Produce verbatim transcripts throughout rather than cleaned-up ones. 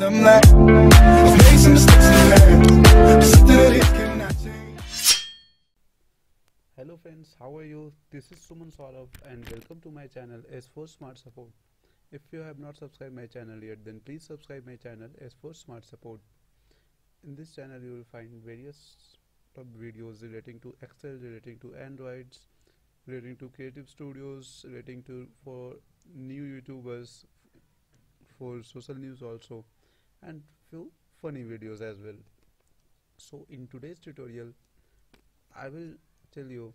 Hello friends, how are you? This is Suman Solov and welcome to my channel S four Smart Support. If you have not subscribed my channel yet, then please subscribe my channel S four Smart Support. In this channel you will find various top videos relating to Excel, relating to Androids, relating to creative studios, relating to for new YouTubers, for social news also, and few funny videos as well. So in today's tutorial I will tell you,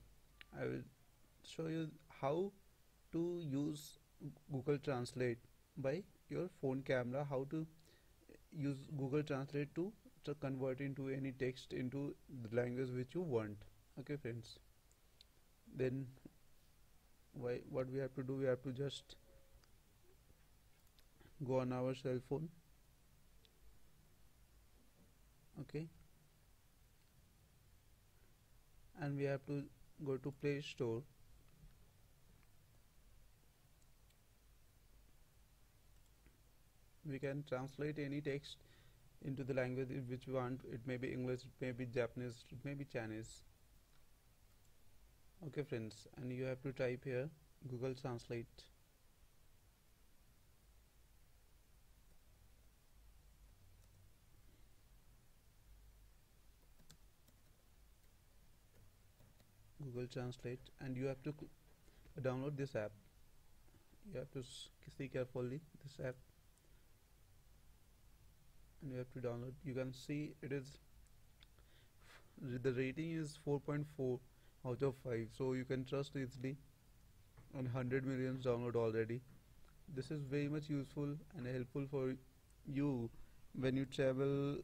I will show you how to use Google Translate by your phone camera, how to use Google Translate to, to convert into any text into the language which you want. Okay friends, then why, what we have to do, we have to just go on our cell phone. Okay, and we have to go to Play Store. We can translate any text into the language which we want. It may be English, it may be Japanese, it may be Chinese. Okay friends, and you have to type here Google Translate. Google Translate, and you have to download this app. You have to see carefully this app, and you have to download. You can see it is, the rating is four point four out of five, so you can trust easily. And one hundred million download already. This is very much useful and helpful for you when you travel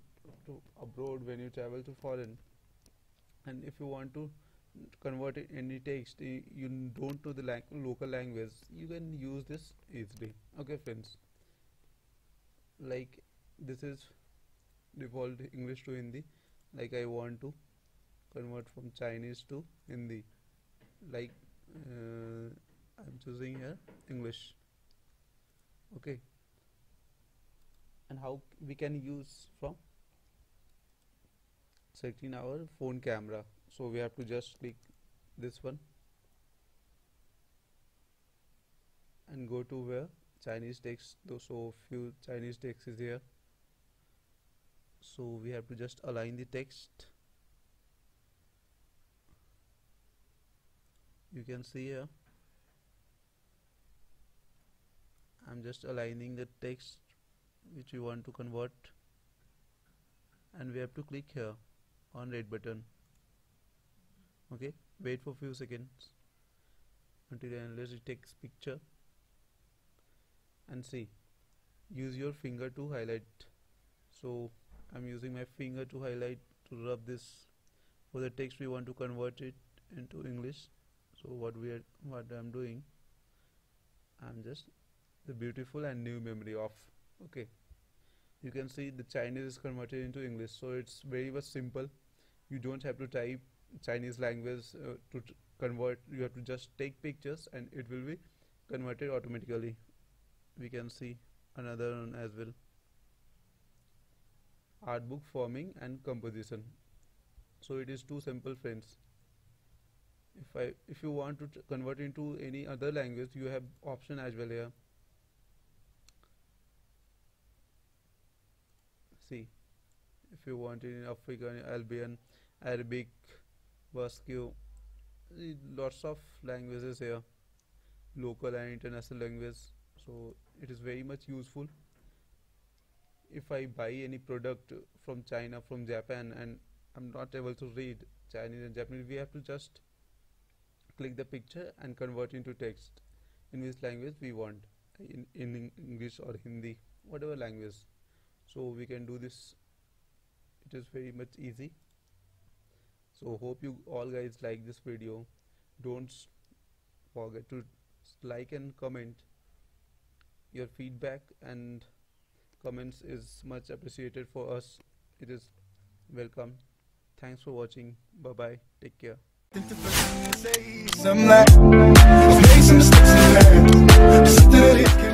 to abroad, when you travel to foreign, and if you want to convert any text you don't to the lang local language, you can use this easily. Okay friends, like this is default English to Hindi. Like I want to convert from Chinese to Hindi, like uh, I'm choosing here English. Okay, and how we can use from setting our phone camera. So we have to just click this one and go to where Chinese text, so few Chinese text is here, so we have to just align the text. You can see here I'm just aligning the text which we want to convert, and we have to click here on red button. Okay, wait for few seconds until unless it takes picture, and see, use your finger to highlight. So I'm using my finger to highlight, to rub this for the text we want to convert it into English. So what we are, what I'm doing, I'm just the beautiful and new memory of. Okay, you can see the Chinese is converted into English, so it's very much simple. You don't have to type Chinese language uh, to convert. You have to just take pictures and it will be converted automatically. We can see another one as well, art book forming and composition. So it is too simple friends. If I if you want to convert into any other language, you have option as well here. See, if you want it in African, Albian, Arabic, Basque, lots of languages here, local and international language. So it is very much useful. If I buy any product from China, from Japan, and I'm not able to read Chinese and Japanese, we have to just click the picture and convert into text in which language we want, in, in English or Hindi, whatever language. So we can do this. It is very much easy. So hope you all guys like this video. Don't forget to like and comment. Your feedback and comments is much appreciated for us. It is welcome. Thanks for watching. Bye bye. Take care.